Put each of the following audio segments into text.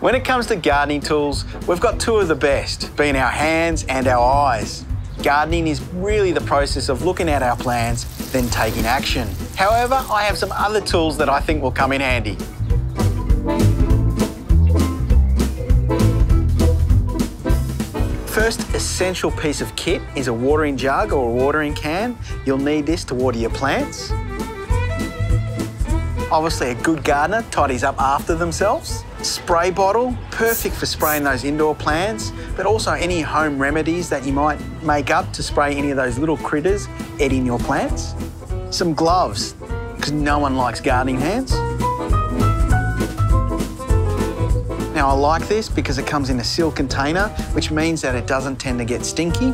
When it comes to gardening tools, we've got two of the best, being our hands and our eyes. Gardening is really the process of looking at our plans, then taking action. However, I have some other tools that I think will come in handy. First essential piece of kit is a watering jug or a watering can. You'll need this to water your plants. Obviously, a good gardener tidies up after themselves. Spray bottle, perfect for spraying those indoor plants, but also any home remedies that you might make up to spray any of those little critters eating your plants. Some gloves, because no one likes gardening hands. Now, I like this because it comes in a sealed container, which means that it doesn't tend to get stinky.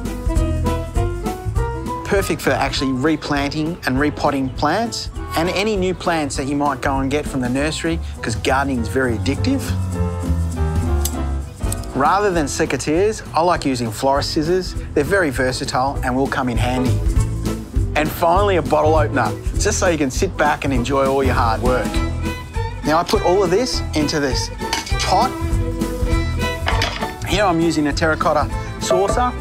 Perfect for actually replanting and repotting plants, and any new plants that you might go and get from the nursery, because gardening is very addictive. Rather than secateurs, I like using florist scissors. They're very versatile and will come in handy. And finally, a bottle opener, just so you can sit back and enjoy all your hard work. Now, I put all of this into this pot. Here I'm using a terracotta saucer.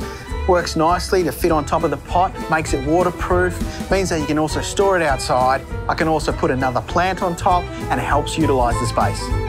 Works nicely to fit on top of the pot, makes it waterproof, means that you can also store it outside. I can also put another plant on top, and it helps utilise the space.